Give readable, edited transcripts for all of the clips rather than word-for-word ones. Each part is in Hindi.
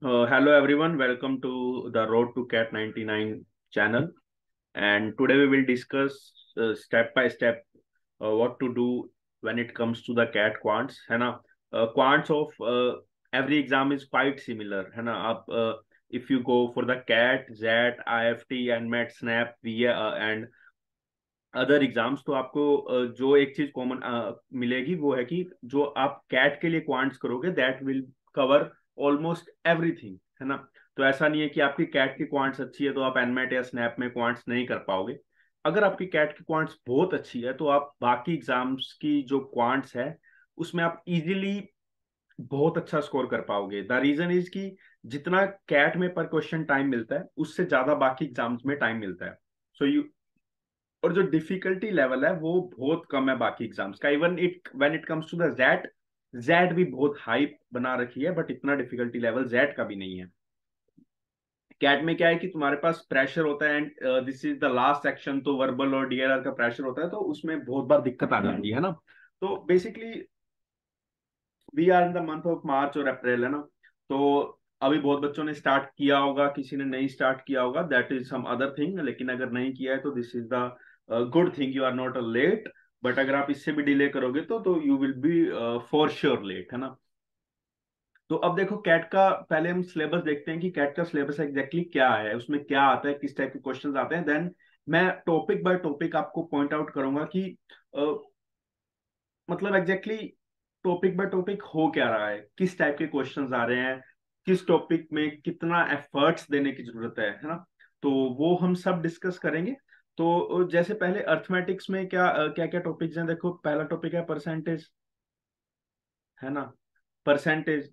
Hello everyone, welcome to the Road to CAT 99 channel, and today we will discuss step by step what to do when it comes to the CAT quants, है ना. Quants of every exam is quite similar, है ना. आप if you go for the CAT, ZAT, IFT and MET, SNAP, VA and other exams, तो आपको जो एक चीज कॉमन मिलेगी वो है कि जो आप CAT के लिए क्वांट्स करोगे that will cover almost everything, है ना. तो ऐसा नहीं है कि आपकी कैट की क्वांट्स अच्छी है तो आप एनमेट या स्नैप में क्वांट्स नहीं कर पाओगे. अगर आपकी कैट की क्वांट्स बहुत अच्छी है तो आप बाकी एग्जाम्स की जो क्वांट्स है उसमें आप इजीली बहुत अच्छा स्कोर कर पाओगे. द रीजन इज कि जितना कैट में पर क्वेश्चन टाइम मिलता है उससे ज्यादा बाकी एग्जाम्स में टाइम मिलता है. सो यू और जो डिफिकल्टी लेवल है वो बहुत कम है बाकी एग्जाम्स का. Even it when it comes to the that, Z भी बहुत हाई बना रखी है बट इतना डिफिकल्टी लेवल जेड का भी नहीं है. कैट में क्या है कि तुम्हारे पास प्रेशर होता है and this is the last section, तो वर्बल और डीआरआर का प्रेशर होता है तो उसमें बहुत बार दिक्कत आ जाती है ना. तो basically we are in the month of March और अप्रैल, है ना. तो अभी बहुत बच्चों ने स्टार्ट किया होगा, किसी ने नहीं स्टार्ट किया होगा, that is some other thing. लेकिन अगर नहीं किया है तो this is the good thing, you are not a late. But अगर आप इससे भी डिले करोगे तो you will be for sure late, है ना. तो अब देखो कैट का, पहले हम सिलेबस देखते हैं कि कैट का सिलेबस एग्जैक्टली क्या है, उसमें क्या आता है, किस टाइप के क्वेश्चंस आते हैं. देन मैं टॉपिक बाय टॉपिक आपको पॉइंट आउट करूंगा कि मतलब एग्जैक्टली टॉपिक बाय टॉपिक हो क्या रहा है, किस टाइप के क्वेश्चंस आ रहे हैं, किस टॉपिक में कितना एफर्ट्स देने की जरूरत है ना. तो वो हम सब डिस्कस करेंगे. तो जैसे पहले अर्थमेटिक्स में क्या क्या क्या टॉपिक्स हैं, देखो पहला टॉपिक है परसेंटेज, है ना, परसेंटेज.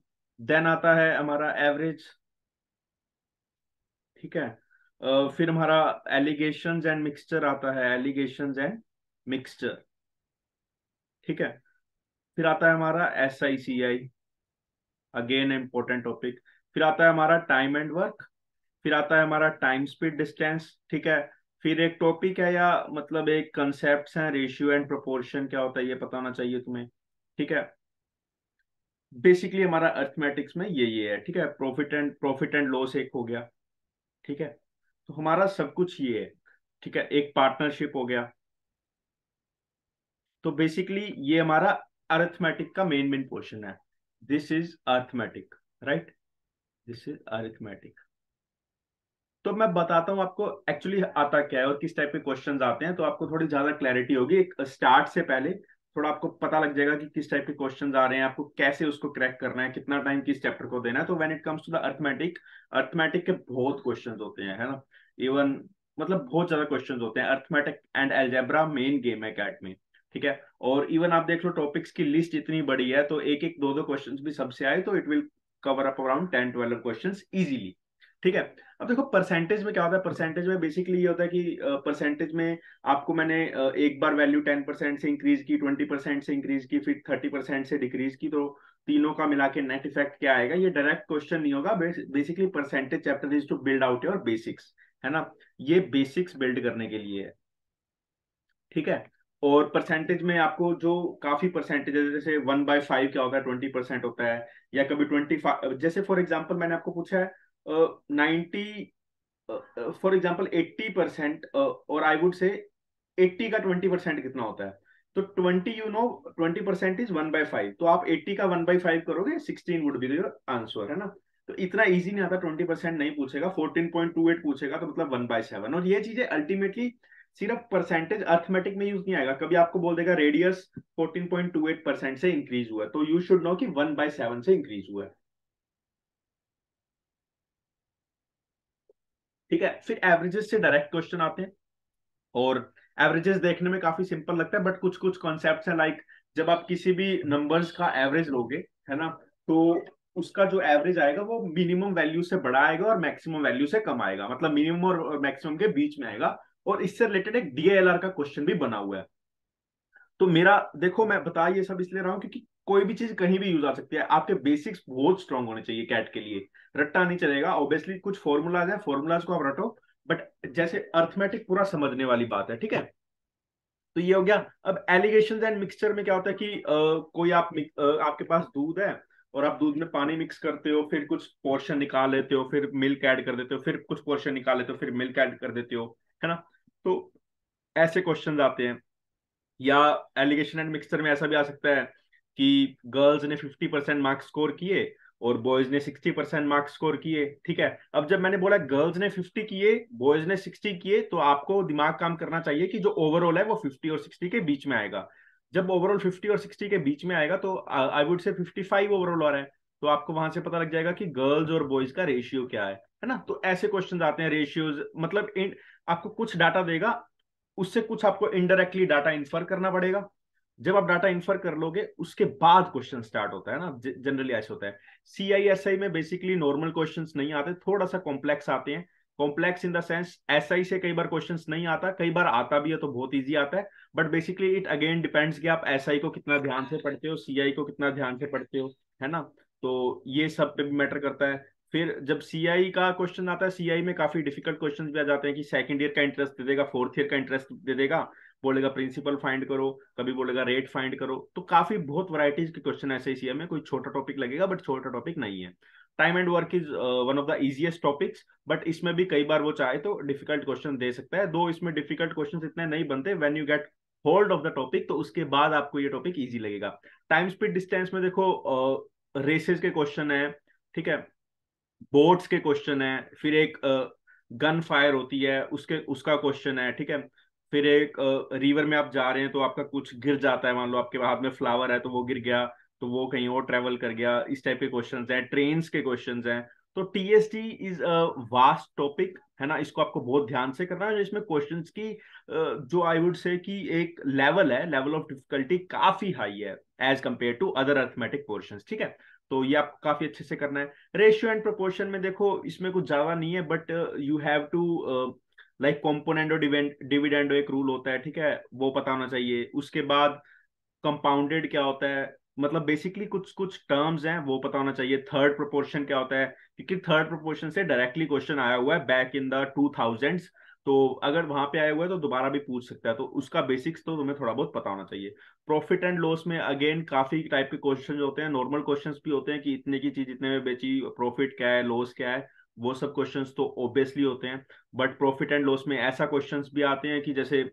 देन आता है हमारा एवरेज, ठीक है. फिर हमारा एलिगेशंस एंड मिक्सचर आता है, एलिगेशंस एंड मिक्सचर, ठीक है. फिर आता है हमारा SICI, अगेन इंपॉर्टेंट टॉपिक. फिर आता है हमारा टाइम एंड वर्क. फिर आता है हमारा टाइम स्पीड डिस्टेंस, ठीक है. फिर एक टॉपिक है या मतलब एक कंसेप्ट है, रेशियो एंड प्रोपोर्शन क्या होता है ये पता होना चाहिए तुम्हें, ठीक है. बेसिकली हमारा अर्थमेटिक्स में ये है, ठीक है. प्रॉफिट एंड लॉस एक हो गया, ठीक है. तो हमारा सब कुछ ये है, ठीक है. एक पार्टनरशिप हो गया. तो बेसिकली ये हमारा अर्थमेटिक का मेन पोर्शन है. This is arithmetic, right, this is arithmetic. तो मैं बताता हूं आपको एक्चुअली आता क्या है और किस टाइप के क्वेश्चंस आते हैं, तो आपको थोड़ी ज्यादा क्लैरिटी होगी. एक स्टार्ट से पहले थोड़ा आपको पता लग जाएगा कि किस टाइप के क्वेश्चंस आ रहे हैं, आपको कैसे उसको क्रैक करना है, कितना टाइम किस चैप्टर को देना है. तो when it comes to the arithmetic के बहुत क्वेश्चंस होते हैं, है ना. इवन मतलब बहुत ज्यादा क्वेश्चंस होते हैं. Arithmetic and algebra main game है कैट में, ठीक है. और इवन आप देख लो टॉपिक्स की लिस्ट इतनी बड़ी है तो एक एक दो क्वेश्चन भी सबसे आए तो it will cover up around 10-12 question easily, ठीक है. अब देखो परसेंटेज में क्या होता है. परसेंटेज में बेसिकली ये होता है कि परसेंटेज में आपको मैंने एक बार वैल्यू 10% से इंक्रीज की, 20% से इंक्रीज की, फिर 30% से डिक्रीज की, तो तीनों का मिला के नेट इफेक्ट क्या आएगा, ये डायरेक्ट क्वेश्चन नहीं होगा. Basically percentage chapter is to build out your basics, है ना. ये बेसिक्स बिल्ड करने के लिए है, ठीक है. और परसेंटेज में आपको जो काफी परसेंटेज जैसे 1/5 क्या होता है, 20% होता है, या कभी 25, जैसे फॉर एग्जाम्पल मैंने आपको पूछा है 90 फॉर एग्जाम्पल 80% और आई वुड से 80 का 20% कितना होता है, तो 20 यू नो 20% इज 1/5, तो आप 80 का 1/5 करोगे 16 वुड बी योर आंसर, है ना. तो इतना इजी नहीं आता, 20% नहीं पूछेगा, 14.28 पूछेगा तो मतलब 1/7. और ये चीजें अल्टीमेटली सिर्फ परसेंटेज अर्थमेटिक में यूज नहीं आएगा. कभी आपको बोल देगा रेडियस 14.28% से इंक्रीज हुआ है तो यू शुड नो कि 1/7 से इंक्रीज हुआ है, ठीक है. फिर एवरेजेस से डायरेक्ट क्वेश्चन आते हैं और एवरेजेस देखने में काफी सिंपल लगता है बट कुछ कुछ कॉन्सेप्ट्स हैं. लाइक जब आप किसी भी नंबर्स का एवरेज लोगे, है ना, तो उसका जो एवरेज आएगा वो मिनिमम वैल्यू से बड़ा आएगा और मैक्सिमम वैल्यू से कम आएगा, मतलब मिनिमम और मैक्सिमम के बीच में आएगा. और इससे रिलेटेड एक DLR का क्वेश्चन भी बना हुआ है. तो मेरा देखो मैं बता ये सब इसलिए रहा हूँ क्योंकि कोई भी चीज कहीं भी यूज आ सकती है. आपके बेसिक्स बहुत स्ट्रांग होने चाहिए कैट के लिए, रट्टा नहीं चलेगा. ऑब्वियसली कुछ फॉर्मूलाज हैं, फॉर्मूलाज को आप रटो, बट जैसे अर्थमेटिक पूरा समझने वाली बात है, ठीक है. तो ये हो गया. अब एलिगेशंस एंड मिक्सचर में क्या होता है कि कोई आपके पास दूध है और आप दूध में पानी मिक्स करते हो, फिर कुछ पोर्शन निकाल लेते हो, फिर मिल्क ऐड कर देते हो, फिर कुछ पोर्शन निकाल लेते हो, फिर मिल्क ऐड कर देते हो, है ना। तो ऐसे क्वेश्चंस आते हैं। या एलिगेशन एंड मिक्सचर में ऐसा भी आ सकता है कि गर्ल्स ने 50% मार्क्स स्कोर किए और बॉयज ने 60% मार्क्स स्कोर किए, ठीक है। अब जब मैंने बोला गर्ल्स ने 50 किए, बॉयज ने 60 किए, तो आपको दिमाग काम करना चाहिए कि जो ओवरऑल है वो 50 और 60 के बीच में आएगा। जब ओवरऑल 50 और 60 के बीच में आएगा तो आई वुड से 55 ओवरऑल आ रहा है, तो आपको वहां से पता लग जाएगा कि गर्ल्स और बॉयज का रेशियो क्या है ना। तो ऐसे क्वेश्चन आते हैं, रेशियोज मतलब आपको कुछ डाटा देगा, उससे कुछ आपको इनडायरेक्टली डाटा इन्फर करना पड़ेगा। जब आप डाटा इन्फर कर लोगे उसके बाद क्वेश्चन स्टार्ट होता है ना, जनरली ऐसा होता है। सीआईएसआई में बेसिकली नॉर्मल क्वेश्चंस नहीं आते, थोड़ा सा कॉम्प्लेक्स आते हैं। Complex in the sense SI से कई बार क्वेश्चंस नहीं आता, कई बार आता भी है तो बहुत इजी आता है। But basically it again depends कि आप एसआई को कितना ध्यान से पढ़ते हो, सीआई को कितना ध्यान से पढ़ते हो, है ना। तो ये सब पे भी मैटर करता है। फिर जब सीआई का क्वेश्चन आता है, सीआई में काफी डिफिकल्ट क्वेश्चन भी आ जाते हैं कि सेकंड ईयर का इंटरेस्ट दे देगा, फोर्थ ईयर का इंटरेस्ट दे देगा, बोलेगा प्रिंसिपल फाइंड करो, कभी बोलेगा रेट फाइंड करो। तो काफी बहुत वैरायटीज के क्वेश्चन ऐसे ही सीए में, कोई छोटा टॉपिक लगेगा बट छोटा टॉपिक नहीं है। Time and work is one of the easiest topics, but इसमें भी कई बार वो चाहे तो डिफिकल्ट क्वेश्चन दे सकता है। दो इसमें डिफिकल्ट क्वेश्चन इतने नहीं बनते, when you get hold of the topic तो उसके बाद आपको ये टॉपिक ईजी लगेगा। टाइम स्पीड डिस्टेंस में देखो रेसेस के क्वेश्चन है, ठीक है, बोट्स के क्वेश्चन है, फिर एक गन फायर होती है उसका क्वेश्चन है, ठीक है। फिर एक रिवर में आप जा रहे हैं तो आपका कुछ गिर जाता है, मान लो आपके हाथ में फ्लावर है तो वो गिर गया तो वो कहीं और ट्रेवल कर गया, इस टाइप के क्वेश्चंस हैं। ट्रेन्स के क्वेश्चंस हैं। तो TST is a vast topic, है ना, इसको आपको बहुत ध्यान से करना है। इसमें क्वेश्चंस की जो आई वुड से कि एक लेवल है, लेवल ऑफ डिफिकल्टी काफी हाई है as compare to other arithmetic portions, ठीक है। तो ये आपको काफी अच्छे से करना है। रेशियो एंड प्रोपोर्शन में देखो इसमें कुछ ज्यादा नहीं है, but you have to like component और डिविडेंड एक रूल होता है, ठीक है, वो पता होना चाहिए। उसके बाद कंपाउंडेड क्या होता है, मतलब बेसिकली कुछ कुछ टर्म्स हैं वो पता होना चाहिए। थर्ड प्रोपोर्शन क्या होता है, क्योंकि थर्ड प्रोपोर्शन से डायरेक्टली क्वेश्चन आया हुआ है बैक इन द 2000s, तो अगर वहां पे आया हुआ है तो दोबारा भी पूछ सकता है, तो उसका बेसिक्स तो तुम्हें थोड़ा बहुत पता होना चाहिए। प्रॉफिट एंड लॉस में अगेन काफी टाइप के क्वेश्चन होते हैं, नॉर्मल क्वेश्चंस भी होते हैं कि इतने की चीज इतने में बेची, प्रॉफिट क्या है, लॉस क्या है, वो सब क्वेश्चंस तो ऑब्वियसली होते हैं। बट प्रॉफिट एंड लॉस में ऐसा क्वेश्चंस भी आते हैं कि जैसे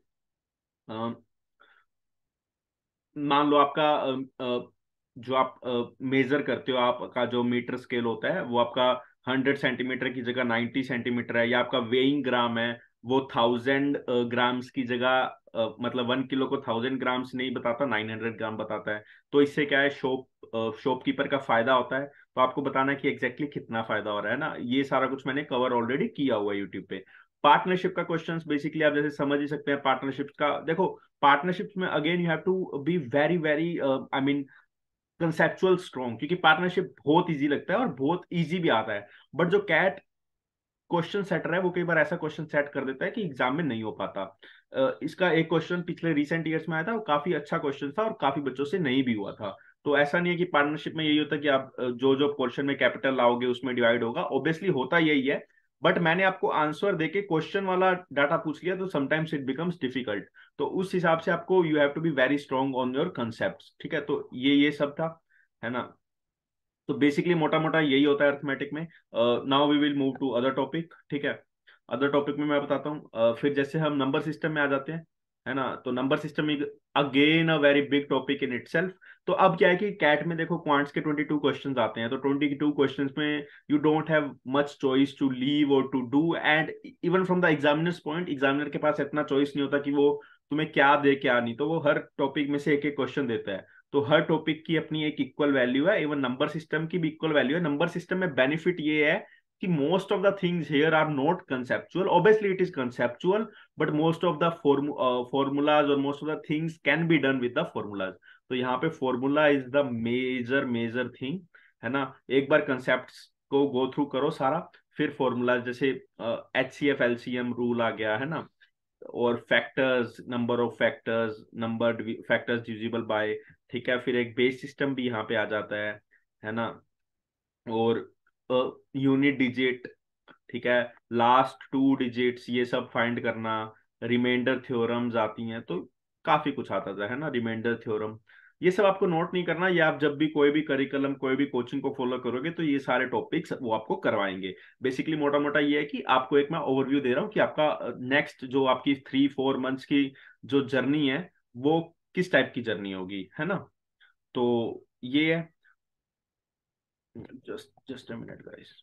मान लो आपका जो आप मेजर करते हो, आपका जो मीटर स्केल होता है वो आपका 100 सेंटीमीटर की जगह 90 सेंटीमीटर है, या आपका वेइंग ग्राम है वो 1000 ग्राम्स की जगह मतलब 1 किलो को 1000 ग्राम्स नहीं बताता, 900 ग्राम बताता है। तो इससे क्या है, शॉपकीपर का फायदा होता है। तो आपको बताना है कि एग्जैक्टली कितना फायदा हो रहा है ना। ये सारा कुछ मैंने कवर ऑलरेडी किया हुआ है यूट्यूब पे। पार्टनरशिप का क्वेश्चंस बेसिकली आप जैसे समझ ही सकते हैं, पार्टनरशिप का देखो, पार्टनरशिप में again you have to be very very conceptual strong, क्योंकि पार्टनरशिप बहुत इजी लगता है और बहुत इजी भी आता है। बट जो कैट क्वेश्चन सेटर है वो कई बार ऐसा क्वेश्चन सेट कर देता है कि एग्जाम में नहीं हो पाता। इसका एक क्वेश्चन पिछले रिसेंट ईयर्स में आया था, वो काफी अच्छा क्वेश्चन था और काफी बच्चों से नहीं भी हुआ था। तो ऐसा नहीं है कि पार्टनरशिप में यही होता है कि आप जो जो पोर्शन में कैपिटल लाओगे उसमें डिवाइड होगा, ऑब्वियसली होता यही है। बट मैंने आपको आंसर देके क्वेश्चन वाला डाटा पूछ लिया तो समटाइम्स इट बिकम्स डिफिकल्ट। तो उस हिसाब से आपको you have to be very strong on your concepts, ठीक है। तो ये सब था, है ना। तो बेसिकली मोटा मोटा यही होता है अरिथमेटिक में। Now we will move to other topic, ठीक है। अदर टॉपिक में मैं बताता हूँ फिर जैसे हम नंबर सिस्टम में आ जाते हैं, है ना। तो number system is again a very big topic in itself. तो अब क्या है कि कैट में देखो क्वांट्स के 22 क्वेश्चंस आते हैं। तो 22 क्वेश्चंस में you don't have much choice to leave और to do, and even from the examiners point examiner के पास इतना चॉइस नहीं होता कि वो तुम्हें क्या दे क्या नहीं, तो वो हर टॉपिक में से एक एक क्वेश्चन देता है। तो हर टॉपिक की अपनी एक इक्वल वैल्यू है, इवन नंबर सिस्टम की भी इक्वल वैल्यू है। नंबर सिस्टम में बेनिफिट ये है कि most of the things here are not conceptual, obviously it is conceptual, but most of the formulas और most of the things can be done with the formulas. तो यहाँ पे formula is the major major thing, है ना। एक बार कंसेप्ट्स को गो थ्रू करो सारा, फिर फॉर्मूला जैसे HCF LCM रूल आ गया, है ना, और factors, number of factors, number factors divisible by, ठीक है। फिर एक बेस सिस्टम भी यहाँ पे आ जाता है ना, और यूनिट डिजिट, ठीक है, लास्ट 2 डिजिट्स, ये सब फाइंड करना। रिमाइंडर थ्योरम्स आती हैं, तो काफी कुछ आता है ना, रिमाइंडर थ्योरम। ये सब आपको नोट नहीं करना, ये आप जब भी कोई भी करिकुलम कोई भी कोचिंग को फॉलो करोगे तो ये सारे टॉपिक्स वो आपको करवाएंगे। बेसिकली मोटा मोटा ये है कि आपको एक मैं ओवरव्यू दे रहा हूँ कि आपका नेक्स्ट जो आपकी 3-4 मंथ्स की जो जर्नी है वो किस टाइप की जर्नी होगी, है ना। तो ये है, just a minute guys.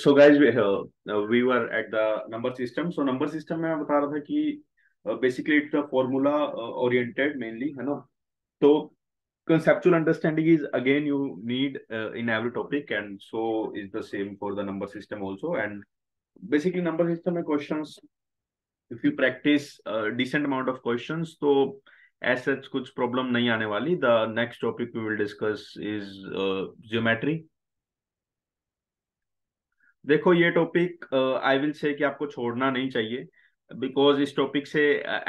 So guys, we were at the number system. So number system में मैं बता रहा था कि basically it's a formula oriented mainly, है ना। तो conceptual understanding is again you need in every topic, and so is the same for the number system also. And basically number system में questions, if you practice decent amount of questions, तो as such कुछ problem नहीं आने वाली। The next topic we will discuss is geometry. देखो ये टॉपिक आई विल से कि आपको छोड़ना नहीं चाहिए, बिकॉज इस टॉपिक से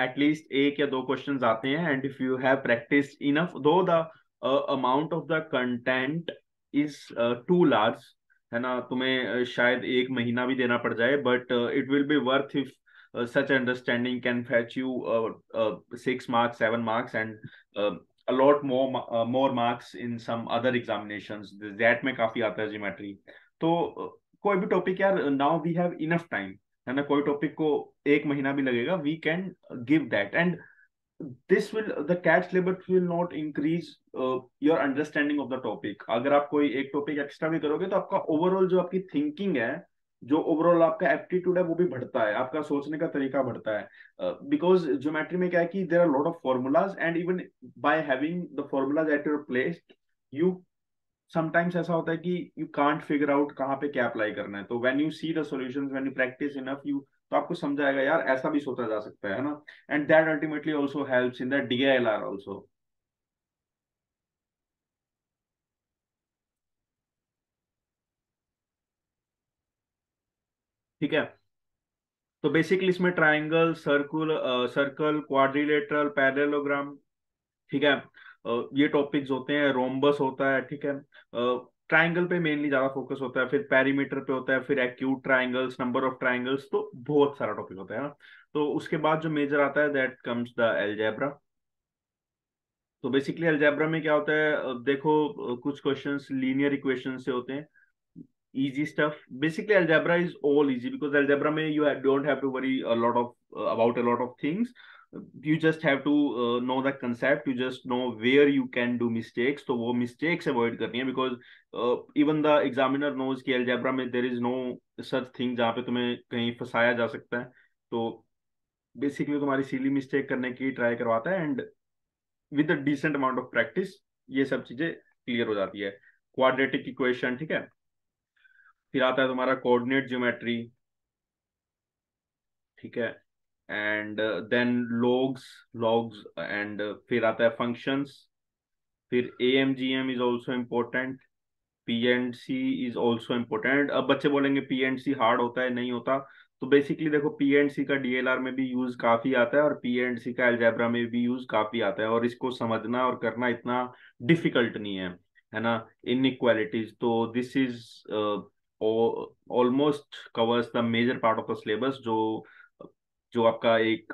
एटलीस्ट 1 या 2 क्वेश्चंस आते हैं। And if you have practice enough, though the amount of the content is too large, है ना, तुम्हें शायद 1 महीना भी देना पड़ जाए, but it will be worth if such understanding can fetch you 6 marks, 7 marks and a lot more marks in some other examinations. That में काफी आता है ज्योमेट्री। तो कोई भी टॉपिक यार, now we have enough time, है ना, कोई टॉपिक को 1 महीना भी लगेगा, we can give that. And this will the CAT syllabus will not increase your understanding of the topic. अगर आप कोई एक टॉपिक एक्स्ट्रा भी करोगे तो आपका ओवरऑल जो आपकी थिंकिंग है, जो ओवरऑल आपका एप्टीट्यूड है, वो भी बढ़ता है, आपका सोचने का तरीका बढ़ता है। बिकॉज ज्योमेट्री में क्या है कि there are lot of formulas, and even by having the formulas at your place you sometimes ऐसा होता है कि यू कांट फिगर आउट कहाँ पे क्या अप्लाई करना है। तो when you see the solutions, when you practice enough, you तो आपको समझ आएगा यार ऐसा भी सोचा जा सकता है ना। And that ultimately also helps in the DLR also. ठीक है, तो बेसिकली इसमें ट्राइंगल, सर्कल, क्वाड्रिलेटरल, पैरेललोग्राम, ठीक है, ये टॉपिक्स होते हैं। रोम्बस होता है, ठीक है, ट्राइंगल पे मेनली ज्यादा फोकस होता है, फिर पेरीमीटर पे होता है, फिर acute triangles, number of triangles, तो बहुत सारा टॉपिक होता है ना। तो उसके बाद जो मेजर आता है दैट कम्स द अलजेब्रा। तो बेसिकली अलजेब्रा में क्या होता है, देखो कुछ क्वेश्चंस लीनियर इक्वेशन से होते हैं, easy stuff. Basically algebra is all easy because algebra mein you don't have to worry a lot of about a lot of things. You just have to know the concept, you just know where you can do mistakes. So wo mistakes avoid karni hai because even the examiner knows ki algebra mein there is no such thing jahan pe tumhe kahin phasaya ja sakta hai. So basically tumhari silly mistake karne ki try karwata hai, and with a decent amount of practice ye sab cheeze clear ho jati hai। quadratic equation, theek hai, फिर आता है तुम्हारा कोऑर्डिनेट ज्योमेट्री, ठीक है, एंड देन लॉग्स, एंड फिर आता है फंक्शंस, फिर AMGM is also important, PNC is also important. अब बच्चे बोलेंगे पीएनसी हार्ड होता है, नहीं होता। तो बेसिकली देखो पीएनसी का डीएलआर में भी यूज काफी आता है, और पीएनसी का अलजेब्रा में भी यूज काफी आता है, और इसको समझना और करना इतना डिफिकल्ट नहीं है, है ना। इनइक्वालिटीज, तो this is almost covers the major part of the syllabus जो आपका एक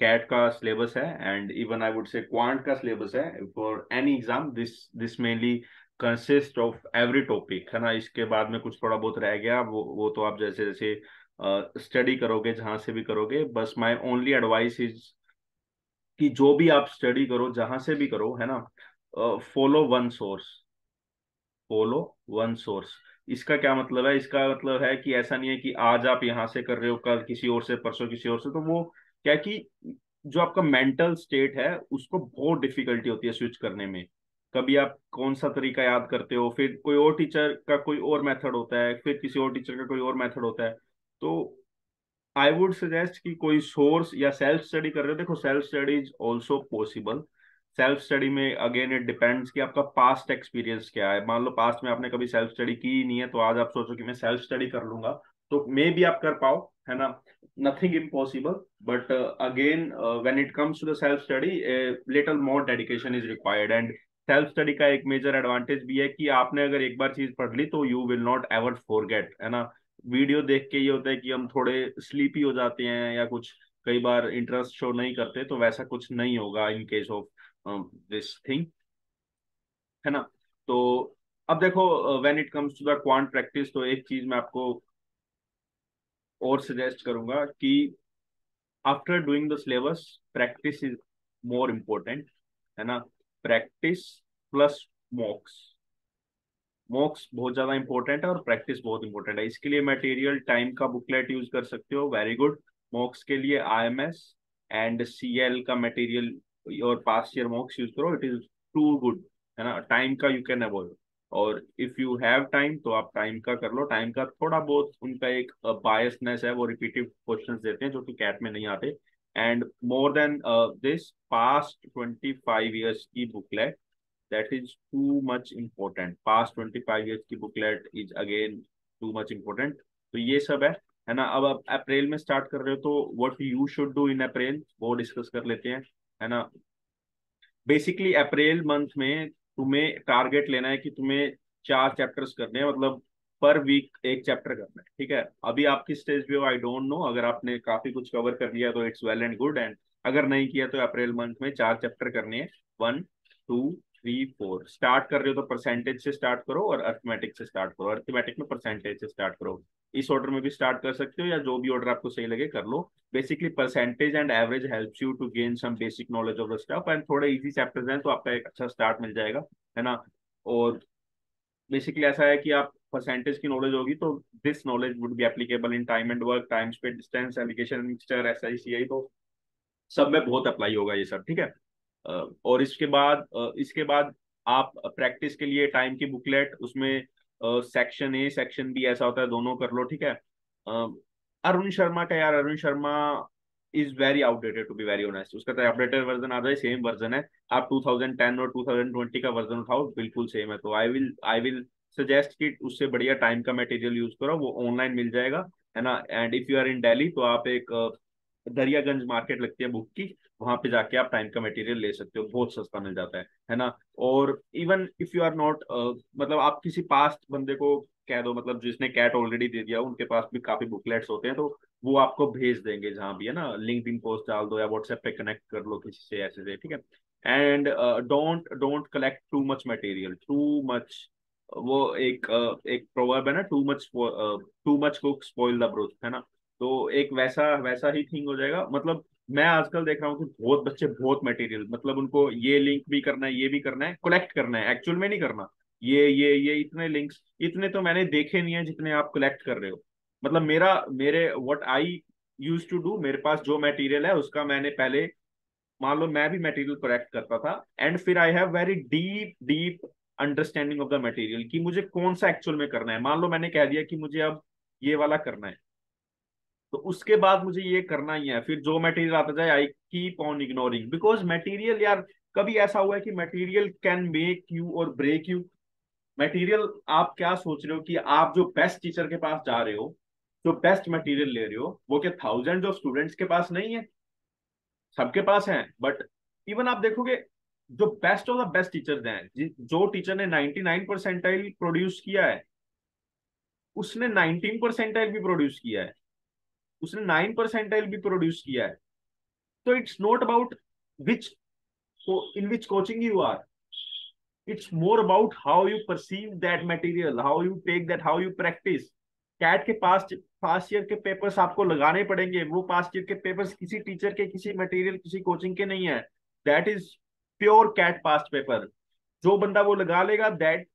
कैट का सिलेबस है, and even I would say quant का सिलेबस है। For any exam this mainly consist of every topic, है ना। इसके बाद में कुछ थोड़ा बहुत रह गया, वो तो आप जैसे जैसे स्टडी करोगे, जहां से भी करोगे। बस माय ओनली एडवाइस इज कि जो भी आप स्टडी करो, जहां से भी करो, है ना, फॉलो वन सोर्स। इसका क्या मतलब है? इसका मतलब है कि ऐसा नहीं है कि आज आप यहाँ से कर रहे हो, कल किसी और से, परसों किसी और से। तो वो क्या कि जो आपका मेंटल स्टेट है उसको बहुत डिफिकल्टी होती है स्विच करने में। कभी आप कौन सा तरीका याद करते हो, फिर कोई और टीचर का कोई और मेथड होता है, फिर किसी और टीचर का कोई और मेथड होता है। तो आई वुड सजेस्ट कि कोई सोर्स, या सेल्फ स्टडी कर रहे हो, देखो self study is also possible. Self study में अगेन इट डिपेंड्स कि आपका पास्ट एक्सपीरियंस क्या है। मान लो पास्ट में आपने कभी सेल्फ स्टडी की ही नहीं है, तो आज आप सोचो कि मैं सेल्फ स्टडी कर लूंगा, तो मे भी आप कर पाओ, है ना। nothing impossible, but again when it comes to the self study a little more dedication is required. and self study का एक मेजर एडवांटेज भी है कि आपने अगर एक बार चीज पढ़ ली तो you will not ever forget, है ना। वीडियो देख के ये होता है कि हम थोड़े स्लीपी हो जाते हैं या कुछ कई बार इंटरेस्ट शो नहीं करते, तो वैसा कुछ नहीं होगा in case of this thing, है ना। तो अब देखो when it comes to the quant practice, तो एक चीज मैं आपको और सजेस्ट करूंगा कि after doing the syllabus practice is more important, है ना। प्रैक्टिस प्लस मॉक्स, मॉक्स बहुत ज्यादा इंपॉर्टेंट है और प्रैक्टिस बहुत इंपॉर्टेंट है। इसके लिए मटेरियल टाइम का बुकलेट यूज कर सकते हो, वेरी गुड। मॉक्स के लिए IMS एंड CL का मटेरियल और पास्ट ईयर मॉक्स यूज करो, इट इज टू गुड, है ना। टाइम का यू कैन अवॉइड, और इफ यू हैव टाइम तो आप टाइम का कर लो। टाइम का थोड़ा बहुत उनका एक बायसनेस है, वो रिपीटिव क्वेश्चन देते हैं जो कि कैट में नहीं आते। and more than this past 25 years की booklet, that is too much important. past 25 years की booklet is again too much important. तो ये सब है ना। अब आप अप्रैल में स्टार्ट कर रहे हो तो what you should do in अप्रैल वो डिस्कस कर लेते हैं, है ना। बेसिकली अप्रैल मंथ में तुम्हें टारगेट लेना है कि तुम्हें 4 चैप्टर्स करने हैं, मतलब पर वीक 1 चैप्टर करना है, ठीक है। अभी आप किस स्टेज पे हो आई डोंट नो, अगर आपने काफी कुछ कवर कर लिया तो it's well and good, and अगर नहीं किया तो अप्रैल मंथ में 4 चैप्टर करने हैं, 1 2 3 4। स्टार्ट कर रहे हो तो परसेंटेज से स्टार्ट करो और अर्थमेटिक से स्टार्ट करो, अर्थमेटिक में परसेंटेज से स्टार्ट करो। इस ऑर्डर में भी स्टार्ट कर सकते हो या जो भी ऑर्डर आपको सही लगे कर लो। Basically percentage and average helps you to gain some basic knowledge of the stuff, and थोड़े इजी चैप्टर्स हैं तो आपका एक अच्छा स्टार्ट मिल जाएगा, है ना। और बेसिकली ऐसा है कि आप परसेंटेज की नॉलेज होगी तो this knowledge would be applicable in time and work, time space, distance, allocation, mixture, SICI, तो सब में बहुत अप्लाई होगा ये सब, ठीक है। और इसके बाद आप प्रैक्टिस के लिए टाइम की बुकलेट, उसमें सेक्शन A सेक्शन B ऐसा होता है, दोनों कर लो, ठीक है। अरुण शर्मा का, यार Arun Sharma is very outdated to be very honest. उसका तो अपडेटेड वर्जन आ रहा है, सेम वर्जन है। आप 2010 और 2020 का वर्जन उठाओ, बिल्कुल सेम है। तो आई विल सजेस्ट कि उससे बढ़िया टाइम का मटेरियल यूज करो, वो ऑनलाइन मिल जाएगा, है ना। And if you are in Delhi तो आप एक दरियागंज मार्केट लगती है बुक की, वहां पे जाके आप टाइम का मटेरियल ले सकते हो, बहुत सस्ता मिल जाता है ना। और even if you are not, मतलब आप किसी पास्ट बंदे को कह दो, मतलब जिसने कैट ऑलरेडी दे दिया हो, उनके पास भी काफी बुकलेट्स होते हैं तो वो आपको भेज देंगे जहाँ भी, है ना। लिंक्डइन पोस्ट डाल दो या व्हाट्सएप पे कनेक्ट कर लो किसी से ऐसे से, ठीक है। And don't collect too much material, too much, वो एक प्रोवर्ब है ना, too much cook spoil the broth, है ना। तो एक वैसा ही थिंग हो जाएगा। मतलब मैं आजकल देख रहा हूँ कि बहुत बच्चे बहुत मटेरियल, मतलब उनको ये लिंक भी करना है, ये भी करना है, कलेक्ट करना है, एक्चुअल में नहीं करना। ये इतने लिंक्स, इतने तो मैंने देखे नहीं है जितने आप कलेक्ट कर रहे हो। मतलब मेरे what I use to do, मेरे पास जो मटेरियल है उसका मैंने पहले, मान लो मैं भी मटेरियल कलेक्ट करता था, एंड फिर I have very deep understanding of the material कि मुझे कौन सा एक्चुअल में करना है। मान लो मैंने कह दिया कि मुझे अब ये वाला करना है तो उसके बाद मुझे ये करना ही है, फिर जो मटेरियल आता जाए I keep on ignoring, because material, यार कभी ऐसा हुआ है कि मटेरियल कैन मेक यू और ब्रेक यू। मटेरियल, आप क्या सोच रहे हो कि आप जो बेस्ट टीचर के पास जा रहे हो, जो बेस्ट मटेरियल ले रहे हो, वो क्या थाउजेंड ऑफ स्टूडेंट्स के पास नहीं है? सबके पास है। बट इवन आप देखोगे जो best of the best teachers हैं, जो टीचर ने 99 परसेंटाइल प्रोड्यूस किया है उसने 19 परसेंटाइल भी प्रोड्यूस किया है, उसने 9 परसेंटाइल भी प्रोड्यूस किया है। तो it's not about which in which coaching you are, it's more about how you perceive that material, how you take that, how you practice. CAT के पास्ट ईयर के पेपर्स आपको लगाने पड़ेंगे, वो पास्ट ईयर के पेपर्स किसी टीचर के, किसी मटेरियल, किसी कोचिंग के नहीं है। That is pure CAT past paper. जो बंदा वो लगा लेगा, दैट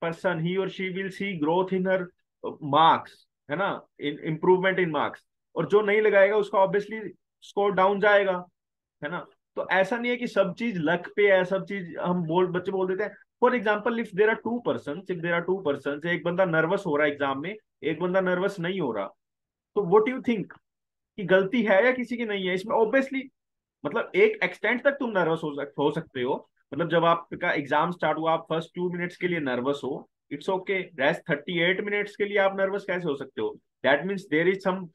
पर्सन ही और she will C growth in her marks, है ना, इन इंप्रूवमेंट इन मार्क्स। और जो नहीं लगाएगा उसका ऑब्वियसली स्कोर डाउन जाएगा, है ना। तो ऐसा नहीं है कि सब चीज लक पे है, सब चीज हम बच्चे बोल देते हैं। For example if there are two person, एक बंदा नर्वस हो रहा है एग्जाम में, एक बंदा नर्वस नहीं हो रहा, तो व्हाट यू थिंक कि गलती है या किसी की नहीं है इसमें? ऑब्वियसली मतलब एक एक्सटेंट तक तुम नर्वस हो सकते हो, मतलब जब आपका एग्जाम स्टार्ट हुआ आप फर्स्ट 2 मिनट्स के लिए नर्वस हो, इट्स ओके। रेस्ट 38 मिनट्स के लिए आप नर्वस कैसे हो सकते हो? That means there is some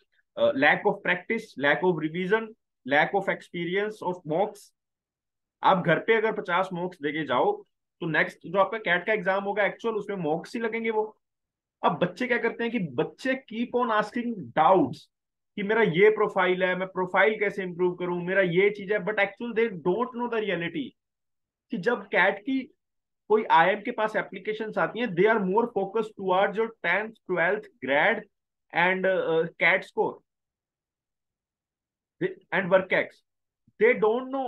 lack of practice, lack of revision, lack of experience of mocks. आप घर पे अगर 50 मॉक्स देके जाओ तो नेक्स्ट जो आपका कैट का एग्जाम होगा एक्चुअल उसमें मॉक्स ही लगेंगे वो। अब बच्चे क्या करते हैं कि बच्चे कीप ऑन आस्किंग डाउट्स कि मेरा ये प्रोफाइल है, मैं प्रोफाइल कैसे इंप्रूव करूं, मेरा ये चीज है, but actual they don't know the reality कि जब कैट की कोई आईएम के पास एप्लीकेशंस आती हैं they are more focused towards your 10th 12th grade and CAT score and work ex. They don't know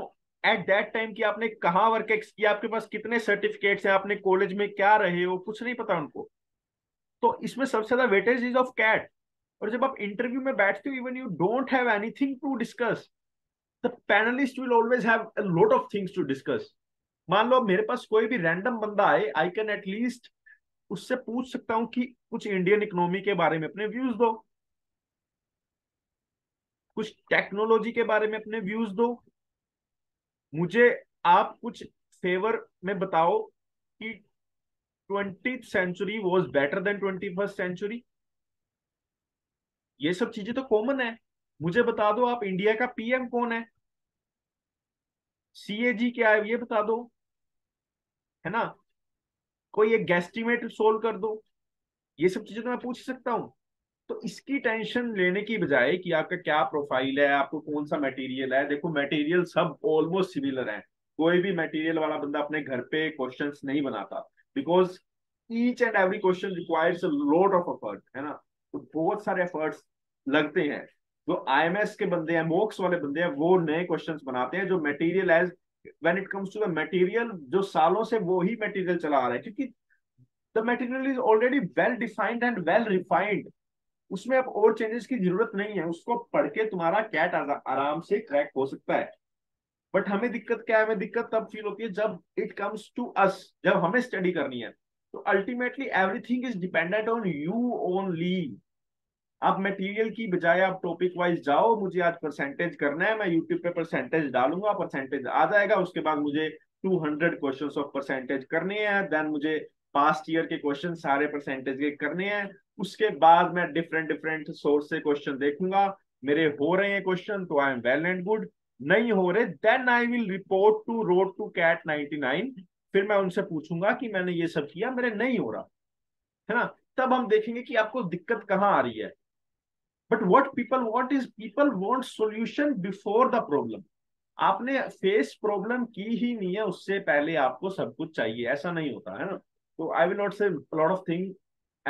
at that time कि आपने कहाँ वर्क एक्स किया, आपके पास कितने सर्टिफिकेट्स हैं, आपने कॉलेज में क्या रहे हो, कुछ नहीं पता उनको। तो इसमें सबसे ज्यादा वेटेज इज ऑफ कैट। और जब आप इंटरव्यू में बैठते हो even you don't have anything to discuss, the panelist will always have a lot of things to discuss. मान लो मेरे पास कोई भी रैंडम बंदा आए, आई कैन एटलीस्ट उससे पूछ सकता हूं कि कुछ इंडियन इकोनॉमी के बारे में अपने व्यूज दो, कुछ टेक्नोलॉजी के बारे में अपने व्यूज दो, मुझे आप कुछ फेवर में बताओ कि 20th century was better than 21st century। ये सब चीजें तो कॉमन है। मुझे बता दो आप इंडिया का पीएम कौन है, सीएजी क्या है ये बता दो, है ना, कोई एक गैस्टिमेट सोल्व कर दो। ये सब चीजें तो मैं पूछ सकता हूं। तो इसकी टेंशन लेने की बजाय कि आपका क्या प्रोफाइल है, आपको कौन सा मटेरियल है, देखो मटेरियल सब ऑलमोस्ट सिमिलर है, कोई भी मटेरियल वाला बंदा अपने घर पे क्वेश्चंस नहीं बनाता because each and every question requires a lot of effort, है ना। तो बहुत सारे एफर्ट्स लगते हैं। जो आईएमएस के बंदे हैं, मोक्स वाले बंदे हैं, वो नए क्वेश्चंस बनाते हैं। जो material as when it comes to the material, जो सालों से वो ही मटेरियल चला आ रहा है क्योंकि the material is already well defined and well refined. उसमें अब और चेंजेस की जरूरत नहीं है, उसको पढ़ के तुम्हारा कैट आराम से क्रैक हो सकता है। बट हमें दिक्कत क्या है, हमें दिक्कत तब फील होती है जब इट कम्स टू अस, जब हमें स्टडी करनी है। तो ultimately everything is dependent on you only. आप मटेरियल की बजाय आप टॉपिक वाइज जाओ, मुझे आज परसेंटेज करना है, मैं यूट्यूब पे परसेंटेज डालूंगा, परसेंटेज आ जाएगा, उसके बाद मुझे 200 क्वेश्चंस ऑफ परसेंटेज करने हैं, देन मुझे पास्ट ईयर के क्वेश्चन सारे परसेंटेज के करने हैं, उसके बाद मैं डिफरेंट डिफरेंट सोर्स से क्वेश्चन देखूंगा, मेरे हो रहे हैं क्वेश्चन तो I am well and good, नहीं हो रहे then I will report to road to CAT 99। फिर मैं उनसे पूछूंगा कि मैंने ये सब किया, मेरे नहीं हो रहा, है ना, तब हम देखेंगे कि आपको दिक्कत कहाँ आ रही है। But what people want is, people want solution before the problem. आपने फेस प्रॉब्लम की ही नहीं है उससे पहले आपको सब कुछ चाहिए, ऐसा नहीं होता है ना। तो I will not say lot of thing.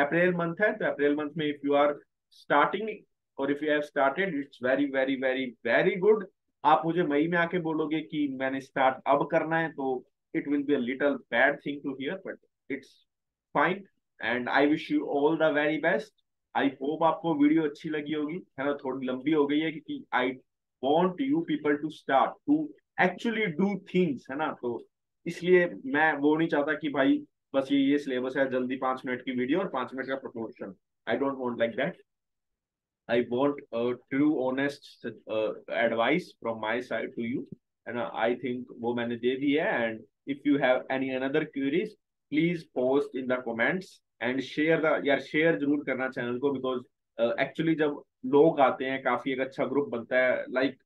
April month है, तो अप्रैल मंथ में इफ यू आर स्टार्टिंग और if you have started it's very very very very good. आप मुझे मई में आके बोलोगे कि मैंने स्टार्ट अब करना है तो it will be a little bad thing to hear, but it's fine and I wish you all the very best. I hope आपको वीडियो अच्छी लगी होगी, है ना, थोड़ी लंबी हो गई है क्योंकि I want you people to start to actually do things, है ना। तो इसलिए मैं वो नहीं चाहता कि भाई बस ये सिलेबस है, जल्दी 5 मिनट की वीडियो और 5 मिनट का promotion. I don't want like that. I want a true honest advice from my side to you, है ना। I think वो मैंने दे दी है and if you have any another queries please post in the comments and share the share जरूर करना चैनल को because actually जब लोग आते हैं काफी एक अच्छा ग्रुप बनता है। like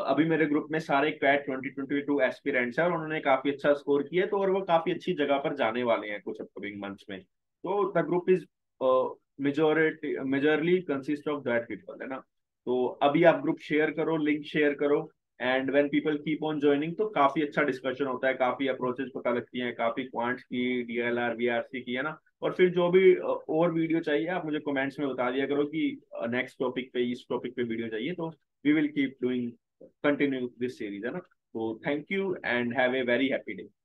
अभी मेरे ग्रुप में सारे कैट 2022 एस्पिरेंट्स हैं और उन्होंने काफी अच्छा स्कोर किया तो और वो काफी अच्छी जगह पर जाने वाले हैं कुछ अपकमिंग मंथ्स में। तो the group is majorly consist of that people, है ना। तो अभी आप ग्रुप शेयर करो, लिंक शेयर करो and when people keep on joining तो काफी अच्छा डिस्कशन होता है, काफी अप्रोचेस पता लगती हैं, काफी क्वांट्स की, डीएलआर वीआरसी की, है ना। और फिर जो भी और वीडियो चाहिए आप मुझे कमेंट्स में बता दिया करो कि नेक्स्ट टॉपिक पे, इस टॉपिक पे वीडियो चाहिए, तो we will keep doing continue this series, है ना। तो thank you and have a very happy day.